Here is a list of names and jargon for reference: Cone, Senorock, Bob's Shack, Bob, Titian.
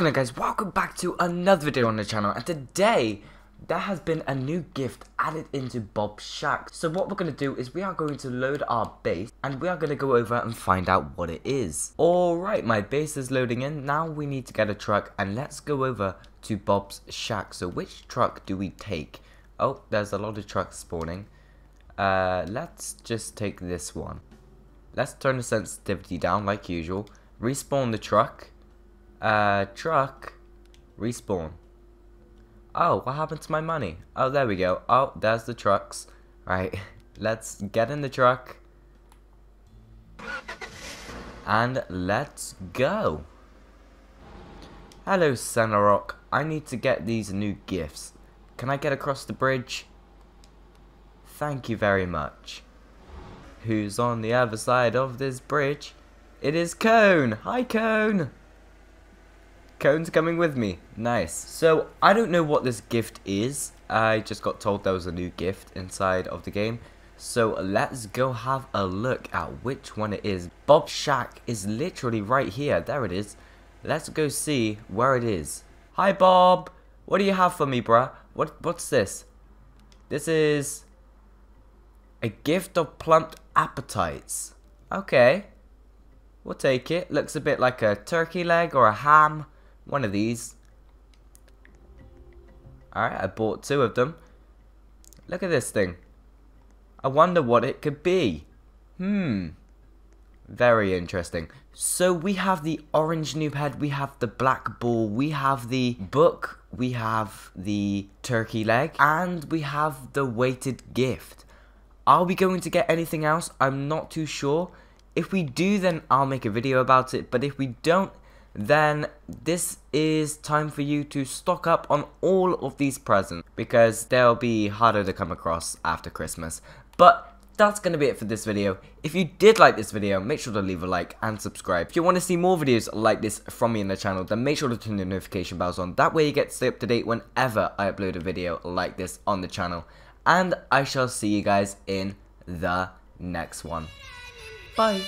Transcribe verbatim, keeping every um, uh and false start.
going on, guys? Welcome back to another video on the channel, and today there has been a new gift added into Bob's Shack. So what we're going to do is we are going to load our base and we are going to go over and find out what it is. Alright, my base is loading in. Now we need to get a truck and let's go over to Bob's Shack. So which truck do we take? Oh, there's a lot of trucks spawning. Uh, let's just take this one. Let's turn the sensitivity down like usual. Respawn the truck. Uh, truck. Respawn. Oh, what happened to my money? Oh, there we go. Oh, there's the trucks. Right, let's get in the truck. And let's go. Hello, Senorock. I need to get these new gifts. Can I get across the bridge? Thank you very much. Who's on the other side of this bridge? It is Cone. Hi, Cone. Cone's coming with me. Nice. So, I don't know what this gift is. I just got told there was a new gift inside of the game. So, let's go have a look at which one it is. Bob's Shack is literally right here. There it is. Let's go see where it is. Hi, Bob. What do you have for me, bruh? What, what's this? This is a gift of plumped appetites. Okay. We'll take it. Looks a bit like a turkey leg or a ham. One of these. Alright, I bought two of them. Look at this thing. I wonder what it could be. Hmm. Very interesting. So we have the orange noob head, we have the black ball, we have the book, we have the turkey leg, and we have the weighted gift. Are we going to get anything else? I'm not too sure. If we do, then I'll make a video about it, but if we don't, then this is time for you to stock up on all of these presents because they'll be harder to come across after Christmas. But that's going to be it for this video. If you did like this video, make sure to leave a like and subscribe. If you want to see more videos like this from me in the channel, then make sure to turn the notification bells on. That way you get to stay up to date whenever I upload a video like this on the channel. And I shall see you guys in the next one. Bye.